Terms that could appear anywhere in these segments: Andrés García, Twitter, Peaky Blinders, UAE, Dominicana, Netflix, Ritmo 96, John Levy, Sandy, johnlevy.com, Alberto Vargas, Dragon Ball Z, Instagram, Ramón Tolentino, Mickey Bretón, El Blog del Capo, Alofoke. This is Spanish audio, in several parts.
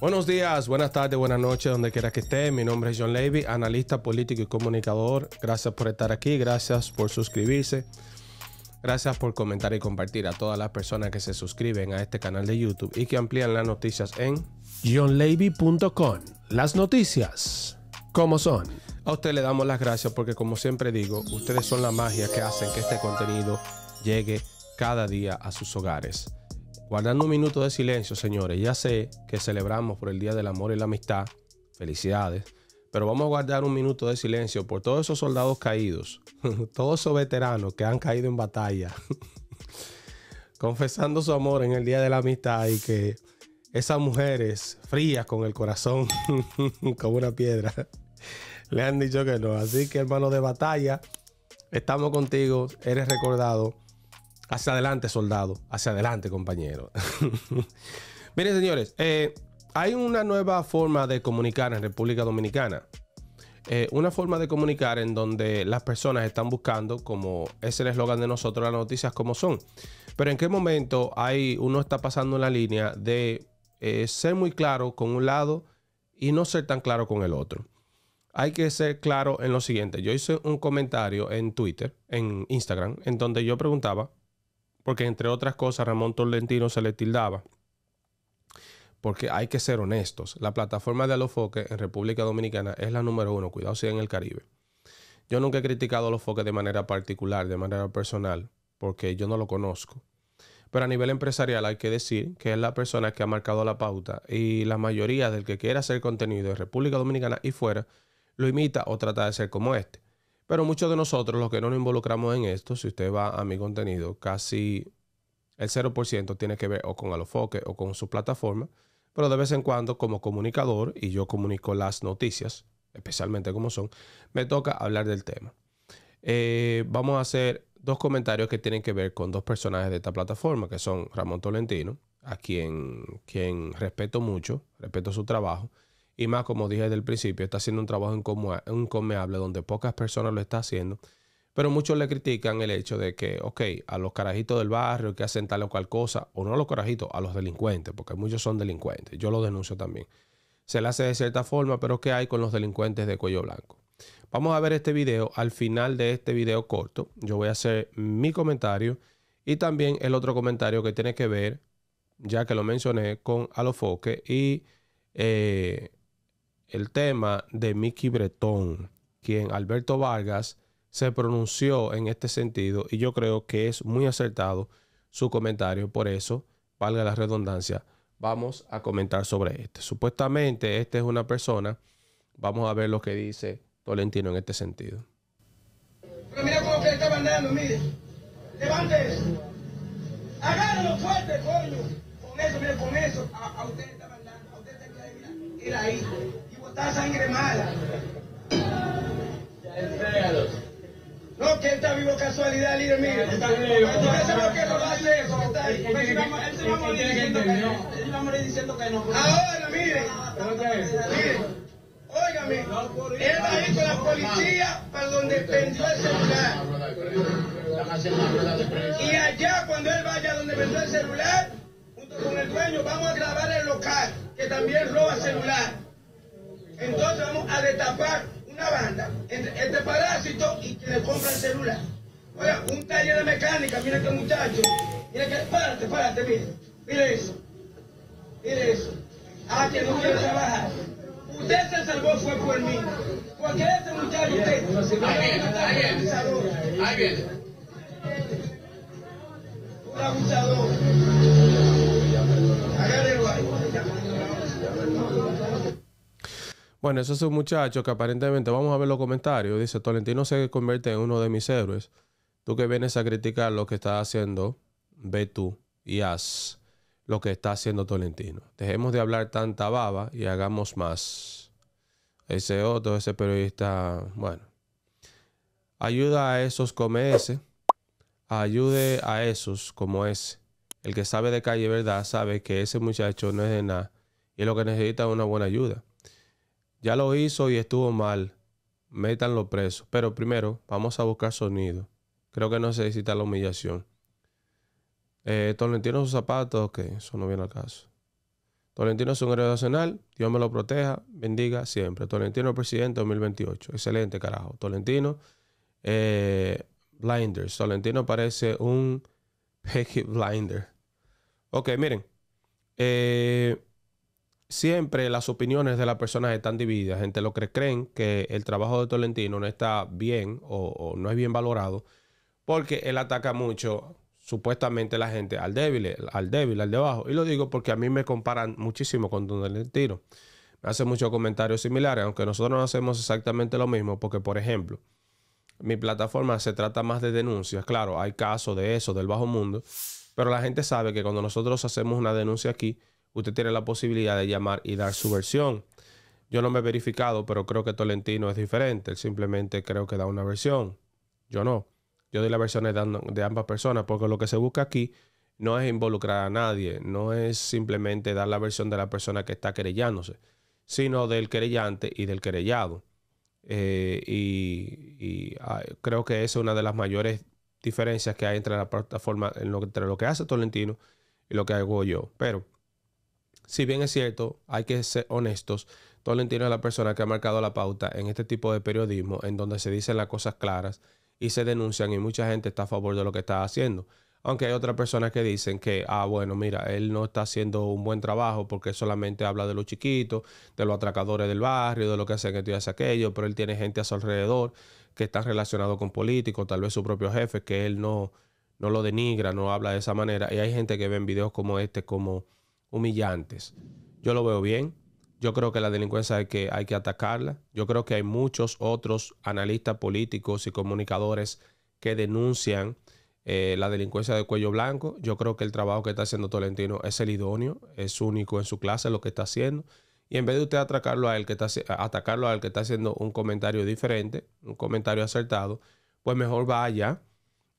Buenos días, buenas tardes, buenas noches, donde quiera que esté. Mi nombre es John Levy, analista político y comunicador. Gracias por estar aquí, gracias por suscribirse. Gracias por comentar y compartir a todas las personas que se suscriben a este canal de YouTube y que amplían las noticias en johnlevy.com. Las noticias, ¿cómo son? A ustedes le damos las gracias porque, como siempre digo, ustedes son la magia que hacen que este contenido llegue cada día a sus hogares. Guardando un minuto de silencio, señores, ya sé que celebramos por el Día del Amor y la Amistad. Felicidades. Pero vamos a guardar un minuto de silencio por todos esos soldados caídos, todos esos veteranos que han caído en batalla, confesando su amor en el Día de la Amistad, y que esas mujeres frías con el corazón como una piedra le han dicho que no. Así que, hermano de batalla, estamos contigo, eres recordado. Hacia adelante, soldado, hacia adelante, compañero. Miren, señores, hay una nueva forma de comunicar en República Dominicana. Una forma de comunicar en donde las personas están buscando, como es el eslogan de nosotros, las noticias como son. Pero en qué momento uno está pasando la línea de ser muy claro con un lado y no ser tan claro con el otro. Hay que ser claro en lo siguiente. Yo hice un comentario en Twitter, en Instagram, en donde yo preguntaba, porque entre otras cosas Ramón Tolentino se le tildaba, porque hay que ser honestos. La plataforma de Alofoke en República Dominicana es la número 1. Cuidado si en el Caribe. Yo nunca he criticado a Alofoke de manera particular, de manera personal, porque yo no lo conozco. Pero a nivel empresarial hay que decir que es la persona que ha marcado la pauta, y la mayoría del que quiera hacer contenido en República Dominicana y fuera lo imita o trata de ser como este. Pero muchos de nosotros, los que no nos involucramos en esto, si usted va a mi contenido, casi el 0% tiene que ver o con Alofoke o con su plataforma. Pero de vez en cuando, como comunicador, y yo comunico las noticias, especialmente como son, me toca hablar del tema. Vamos a hacer dos comentarios que tienen que ver con dos personajes de esta plataforma, que son Ramón Tolentino, a quien respeto mucho, respeto su trabajo. Y más, como dije desde el principio, está haciendo un trabajo encomiable donde pocas personas lo están haciendo. Pero muchos le critican el hecho de que, ok, a los carajitos del barrio que hacen tal o cual cosa, o no a los carajitos, a los delincuentes, porque muchos son delincuentes. Yo lo denuncio también. Se le hace de cierta forma, pero ¿qué hay con los delincuentes de cuello blanco? Vamos a ver este video. Al final de este video corto, yo voy a hacer mi comentario y también el otro comentario que tiene que ver, ya que lo mencioné, con Alofoke y el tema de Mickey Bretón, quien Alberto Vargas se pronunció en este sentido, y yo creo que es muy acertado su comentario. Por eso, valga la redundancia, vamos a comentar sobre este. Supuestamente, este es una persona. Vamos a ver lo que dice Tolentino en este sentido. Pero mira cómo que le estaban dando, mire. Levante eso. Agárralo fuerte, coño. Con eso, mire, con eso. A usted le estaban dando, a usted le estaban dando. Ir ahí. Está sangre mala. No, que él está vivo, casualidad, líder, mire. Pensemos que no lo hace eso, que está ahí. Él se va a morir diciendo que no. Él va a morir diciendo que no. Ahora, mire. Óigame. Él va a ir con la policía para donde vendió el celular. Y allá, cuando él vaya donde vendió el celular, junto con el dueño, vamos a grabar el local, que también roba celular. Entonces vamos a destapar una banda entre este parásito y que le compra el celular. Oiga, un taller de mecánica, mira que muchacho. Mira que, párate, mire. Mire eso. Mire eso. Ah, que no quiere trabajar. Usted se salvó fue por mí. Porque ese muchacho usted. Ahí viene. Un abusador. Agárrelo ahí. Bueno, eso es un muchacho que aparentemente, vamos a ver los comentarios, dice: Tolentino se convierte en uno de mis héroes. Tú que vienes a criticar lo que está haciendo, ve tú y haz lo que está haciendo Tolentino. Dejemos de hablar tanta baba y hagamos más. Ese otro, ese periodista, bueno. Ayuda a esos como ese. Ayude a esos como ese. El que sabe de calle, verdad, sabe que ese muchacho no es de nada y lo que necesita es una buena ayuda. Ya lo hizo y estuvo mal. Métanlo preso. Pero primero vamos a buscar sonido. Creo que no se necesita la humillación. Tolentino sus zapatos. Ok, eso no viene al caso. Tolentino es un héroe nacional. Dios me lo proteja, bendiga siempre. Tolentino, presidente 2028. Excelente, carajo. Tolentino, Blinders. Tolentino parece un Peaky Blinder. Ok, miren. Siempre las opiniones de las personas están divididas entre los que creen que el trabajo de Tolentino no está bien o no es bien valorado porque él ataca mucho, supuestamente, la gente al débil, al de abajo. Y lo digo porque a mí me comparan muchísimo con Tolentino. Me hacen muchos comentarios similares, aunque nosotros no hacemos exactamente lo mismo porque, por ejemplo, mi plataforma se trata más de denuncias. Claro, hay casos de eso, del bajo mundo, pero la gente sabe que cuando nosotros hacemos una denuncia aquí, usted tiene la posibilidad de llamar y dar su versión. Yo no me he verificado, pero creo que Tolentino es diferente. Él simplemente creo que da una versión. Yo no. Yo doy las versiones de ambas personas porque lo que se busca aquí no es involucrar a nadie. No es simplemente dar la versión de la persona que está querellándose, sino del querellante y del querellado. Creo que esa es una de las mayores diferencias que hay entre la plataforma, entre lo que hace Tolentino y lo que hago yo. Pero si bien es cierto, hay que ser honestos, Tolentino es la persona que ha marcado la pauta en este tipo de periodismo en donde se dicen las cosas claras y se denuncian y mucha gente está a favor de lo que está haciendo. Aunque hay otras personas que dicen que, bueno, mira, él no está haciendo un buen trabajo porque solamente habla de los chiquitos, de los atracadores del barrio, de lo que hacen esto y hace aquello, pero él tiene gente a su alrededor que está relacionado con políticos, tal vez su propio jefe, que él no lo denigra, no habla de esa manera. Y hay gente que ve videos como este como humillantes. Yo lo veo bien. Yo creo que la delincuencia hay que atacarla. Yo creo que hay muchos otros analistas políticos y comunicadores que denuncian la delincuencia de cuello blanco. Yo creo que el trabajo que está haciendo Tolentino es el idóneo, es único en su clase lo que está haciendo. Y en vez de usted atacarlo a él que está haciendo un comentario diferente, un comentario acertado, pues mejor vaya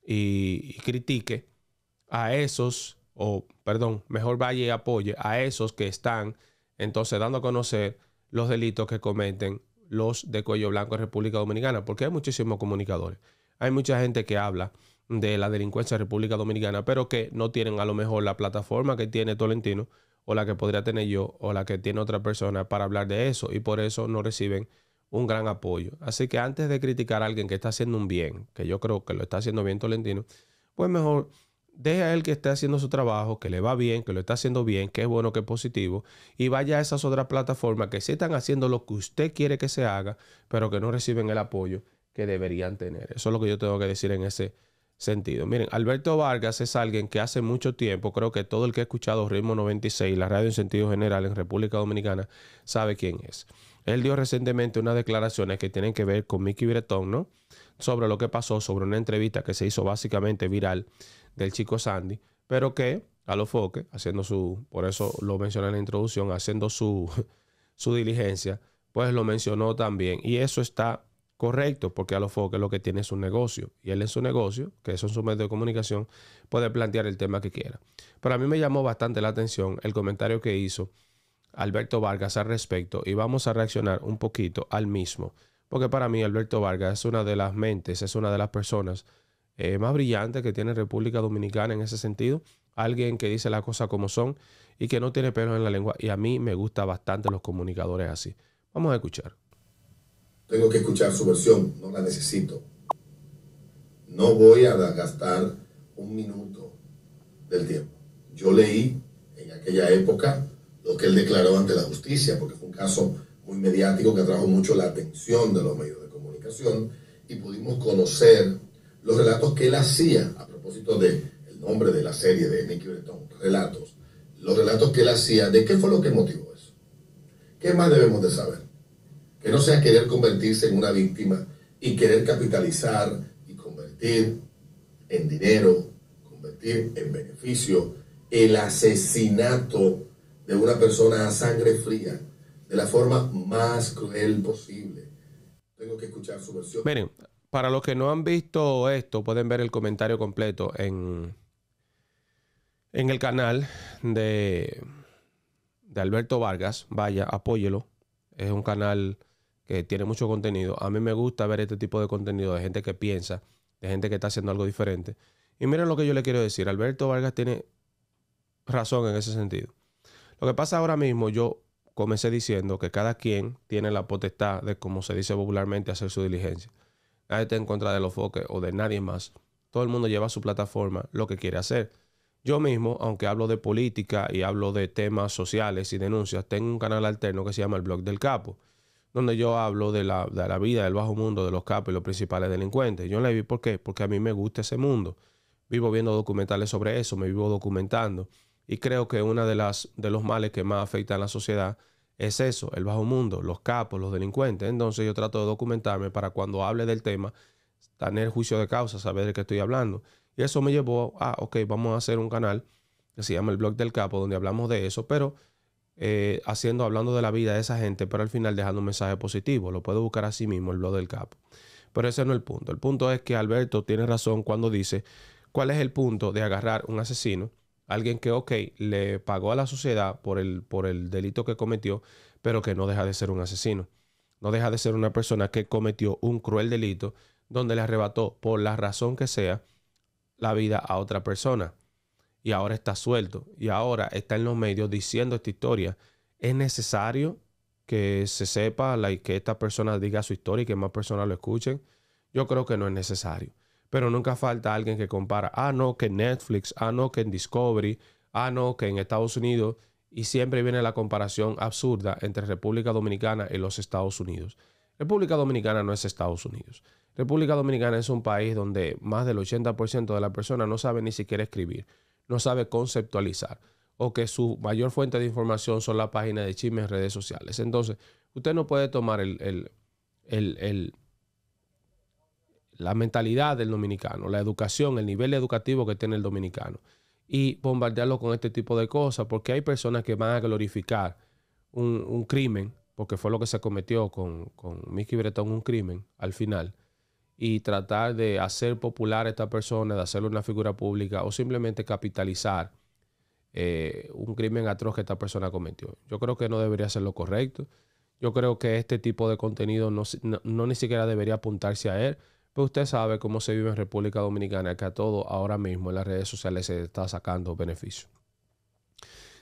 y critique a esos, mejor vaya y apoye a esos que están entonces dando a conocer los delitos que cometen los de cuello blanco en República Dominicana, porque hay muchísimos comunicadores. Hay mucha gente que habla de la delincuencia en República Dominicana, pero que no tienen a lo mejor la plataforma que tiene Tolentino o la que podría tener yo o la que tiene otra persona para hablar de eso y por eso no reciben un gran apoyo. Así que antes de criticar a alguien que está haciendo un bien, que yo creo que lo está haciendo bien Tolentino, pues mejor deja a él que esté haciendo su trabajo, que le va bien, que lo está haciendo bien, que es bueno, que es positivo, y vaya a esas otras plataformas que sí están haciendo lo que usted quiere que se haga, pero que no reciben el apoyo que deberían tener. Eso es lo que yo tengo que decir en ese sentido. Miren, Alberto Vargas es alguien que hace mucho tiempo, creo que todo el que ha escuchado Ritmo 96, la radio en sentido general en República Dominicana, sabe quién es. Él dio recientemente unas declaraciones que tienen que ver con Mickey Bretón, ¿no? Sobre lo que pasó, sobre una entrevista que se hizo básicamente viral del chico Sandy, pero que Alofoke, por eso lo mencioné en la introducción, haciendo su diligencia, pues lo mencionó también. Y eso está correcto, porque Alofoke lo que tiene es un negocio. Y él en su negocio, que son sus medios de comunicación, puede plantear el tema que quiera. Pero a mí me llamó bastante la atención el comentario que hizo Alberto Vargas al respecto y vamos a reaccionar un poquito al mismo, porque para mí Alberto Vargas es una de las mentes, es una de las personas más brillantes que tiene República Dominicana en ese sentido, alguien que dice las cosas como son y que no tiene pelos en la lengua, y a mí me gusta bastante los comunicadores así. Vamos a escuchar. Tengo que escuchar su versión, no la necesito. No voy a gastar un minuto del tiempo. Yo leí en aquella época lo que él declaró ante la justicia, porque fue un caso muy mediático que atrajo mucho la atención de los medios de comunicación y pudimos conocer los relatos que él hacía, a propósito del nombre de la serie de Mickey Bretón, Relatos, los relatos que él hacía, de qué fue lo que motivó eso. ¿Qué más debemos de saber? Que no sea querer convertirse en una víctima y querer capitalizar y convertir en dinero, convertir en beneficio el asesinato de una persona a sangre fría, de la forma más cruel posible. Tengo que escuchar su versión. Miren, para los que no han visto esto, pueden ver el comentario completo en el canal de Alberto Vargas. Vaya, apóyelo. Es un canal que tiene mucho contenido. A mí me gusta ver este tipo de contenido de gente que piensa, de gente que está haciendo algo diferente. Y miren lo que yo le quiero decir. Alberto Vargas tiene razón en ese sentido. Lo que pasa ahora mismo, yo comencé diciendo que cada quien tiene la potestad de, como se dice popularmente, hacer su diligencia. Nadie está en contra de Alofoke o de nadie más. Todo el mundo lleva a su plataforma lo que quiere hacer. Yo mismo, aunque hablo de política y hablo de temas sociales y denuncias, tengo un canal alterno que se llama El Blog del Capo, donde yo hablo de la vida del bajo mundo, de los capos y los principales delincuentes. John Levy, ¿por qué? Porque a mí me gusta ese mundo. Vivo viendo documentales sobre eso, me vivo documentando. Y creo que uno de los males que más afecta a la sociedad es eso, el bajo mundo, los capos, los delincuentes. Entonces yo trato de documentarme para cuando hable del tema, tener juicio de causa, saber de qué estoy hablando. Y eso me llevó a, ok, vamos a hacer un canal que se llama El Blog del Capo, donde hablamos de eso, pero hablando de la vida de esa gente, pero al final dejando un mensaje positivo. Lo puede buscar así mismo, El Blog del Capo. Pero ese no es el punto. El punto es que Alberto tiene razón cuando dice, ¿cuál es el punto de agarrar un asesino? Alguien que, ok, le pagó a la sociedad por el delito que cometió, pero que no deja de ser un asesino. No deja de ser una persona que cometió un cruel delito donde le arrebató, por la razón que sea, la vida a otra persona, y ahora está suelto y ahora está en los medios diciendo esta historia. Es necesario que se sepa que esta persona diga su historia y que más personas lo escuchen. Yo creo que no es necesario, pero nunca falta alguien que compara, ah no, que Netflix, ah no, que en Discovery, ah no, que en Estados Unidos, y siempre viene la comparación absurda entre República Dominicana y los Estados Unidos. República Dominicana no es Estados Unidos. República Dominicana es un país donde más del 80% de las personas no sabe ni siquiera escribir, no sabe conceptualizar, o que su mayor fuente de información son las páginas de chismes en redes sociales. Entonces, usted no puede tomar la mentalidad del dominicano, la educación, el nivel educativo que tiene el dominicano y bombardearlo con este tipo de cosas, porque hay personas que van a glorificar un crimen, porque fue lo que se cometió con Mickey Bretón, un crimen al final, y tratar de hacer popular a esta persona, de hacerle una figura pública o simplemente capitalizar un crimen atroz que esta persona cometió. Yo creo que no debería ser lo correcto. Yo creo que este tipo de contenido no ni siquiera debería apuntarse a él, pero usted sabe cómo se vive en República Dominicana, que a todo ahora mismo en las redes sociales se está sacando beneficio.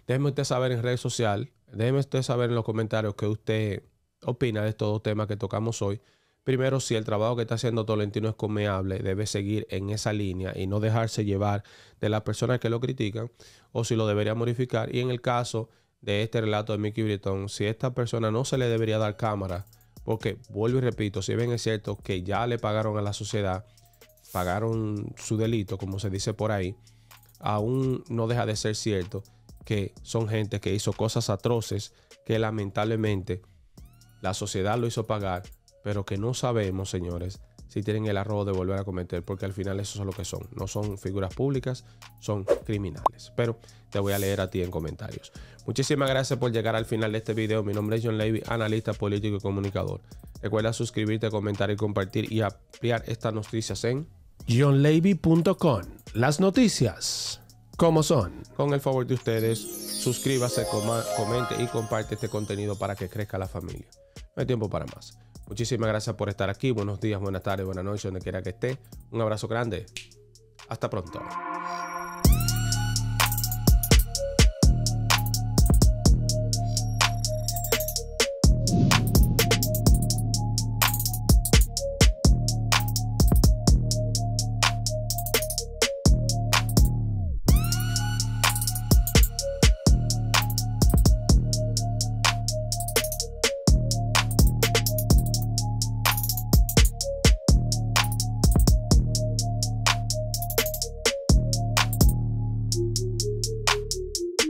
Déjeme usted saber en redes sociales, déjeme usted saber en los comentarios qué usted opina de estos dos temas que tocamos hoy. Primero, si el trabajo que está haciendo Tolentino es condenable, debe seguir en esa línea y no dejarse llevar de las personas que lo critican, o si lo debería modificar. Y en el caso de este relato de Mickey Bretón, si a esta persona no se le debería dar cámara, porque vuelvo y repito, si bien es cierto que ya le pagaron a la sociedad, pagaron su delito, como se dice por ahí, aún no deja de ser cierto que son gente que hizo cosas atroces que lamentablemente la sociedad lo hizo pagar, pero que no sabemos, señores, si tienen el arrojo de volver a cometer, porque al final eso es lo que son. No son figuras públicas, son criminales. Pero te voy a leer a ti en comentarios. Muchísimas gracias por llegar al final de este video. Mi nombre es John Levy, analista político y comunicador. Recuerda suscribirte, comentar y compartir, y ampliar estas noticias en johnlevy.com. Las noticias como son. Con el favor de ustedes, suscríbase, comente y comparte este contenido para que crezca la familia. No hay tiempo para más. Muchísimas gracias por estar aquí. Buenos días, buenas tardes, buenas noches, donde quiera que esté. Un abrazo grande. Hasta pronto.